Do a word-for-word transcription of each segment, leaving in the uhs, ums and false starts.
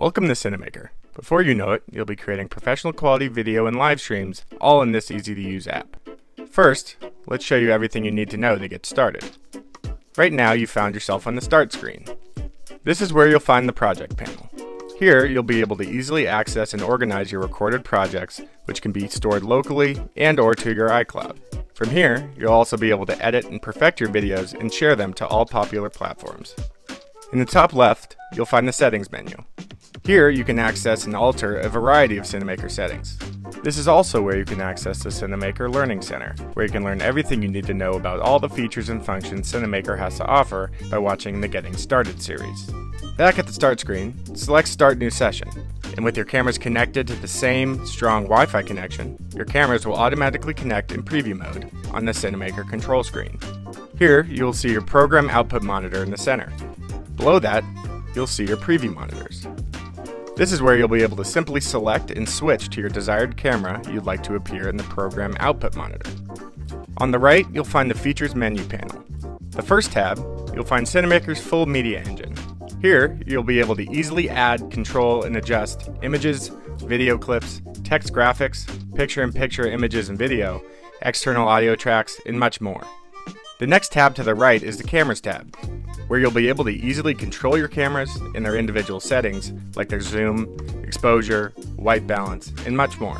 Welcome to Cinemaker. Before you know it, you'll be creating professional quality video and live streams, all in this easy to use app. First, let's show you everything you need to know to get started. Right now, you found yourself on the start screen. This is where you'll find the project panel. Here, you'll be able to easily access and organize your recorded projects, which can be stored locally and or to your iCloud. From here, you'll also be able to edit and perfect your videos and share them to all popular platforms. In the top left, you'll find the settings menu. Here, you can access and alter a variety of Cinemaker settings. This is also where you can access the Cinemaker Learning Center, where you can learn everything you need to know about all the features and functions Cinemaker has to offer by watching the Getting Started series. Back at the start screen, select Start New Session, and with your cameras connected to the same strong Wi-Fi connection, your cameras will automatically connect in preview mode on the Cinemaker control screen. Here, you will see your program output monitor in the center. Below that, you'll see your preview monitors. This is where you'll be able to simply select and switch to your desired camera you'd like to appear in the program output monitor. On the right, you'll find the Features menu panel. The first tab, you'll find Cinemaker's full media engine. Here, you'll be able to easily add, control, and adjust images, video clips, text graphics, picture-in-picture images and video, external audio tracks, and much more. The next tab to the right is the Cameras tab, where you'll be able to easily control your cameras and their individual settings like their zoom, exposure, white balance, and much more.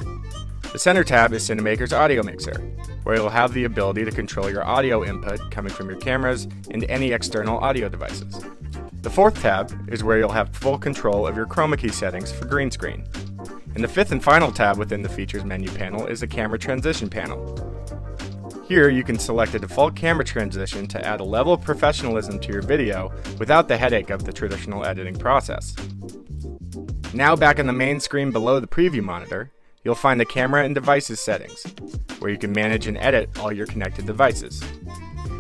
The center tab is Cinemaker's audio mixer, where you'll have the ability to control your audio input coming from your cameras and any external audio devices. The fourth tab is where you'll have full control of your chroma key settings for green screen. And the fifth and final tab within the Features menu panel is the Camera Transition panel. Here, you can select a default camera transition to add a level of professionalism to your video without the headache of the traditional editing process. Now back in the main screen below the preview monitor, you'll find the Camera and Devices settings, where you can manage and edit all your connected devices.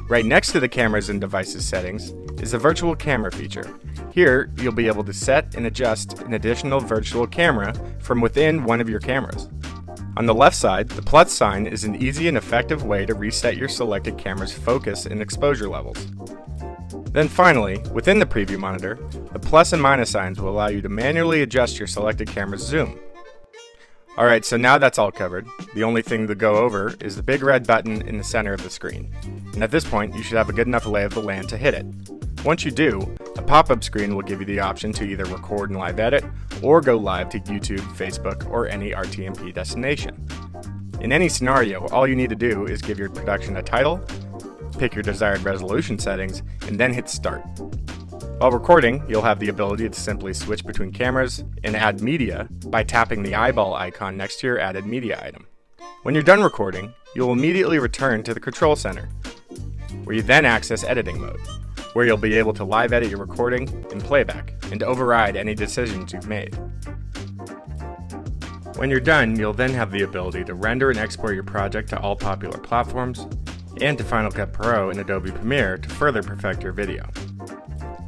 Right next to the Cameras and Devices settings is the Virtual Camera feature. Here, you'll be able to set and adjust an additional virtual camera from within one of your cameras. On the left side, the plus sign is an easy and effective way to reset your selected camera's focus and exposure levels. Then finally, within the preview monitor, the plus and minus signs will allow you to manually adjust your selected camera's zoom. Alright, so now that's all covered. The only thing to go over is the big red button in the center of the screen. And at this point, you should have a good enough lay of the land to hit it. Once you do, a pop-up screen will give you the option to either record and live edit, or go live to YouTube, Facebook, or any R T M P destination. In any scenario, all you need to do is give your production a title, pick your desired resolution settings, and then hit Start. While recording, you'll have the ability to simply switch between cameras and add media by tapping the eyeball icon next to your added media item. When you're done recording, you'll immediately return to the Control Center, where you then access Editing Mode, where you'll be able to live edit your recording and playback, and override any decisions you've made. When you're done, you'll then have the ability to render and export your project to all popular platforms, and to Final Cut Pro and Adobe Premiere to further perfect your video.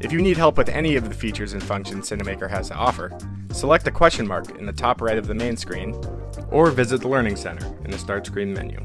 If you need help with any of the features and functions Cinemaker has to offer, select the question mark in the top right of the main screen, or visit the Learning Center in the Start Screen menu.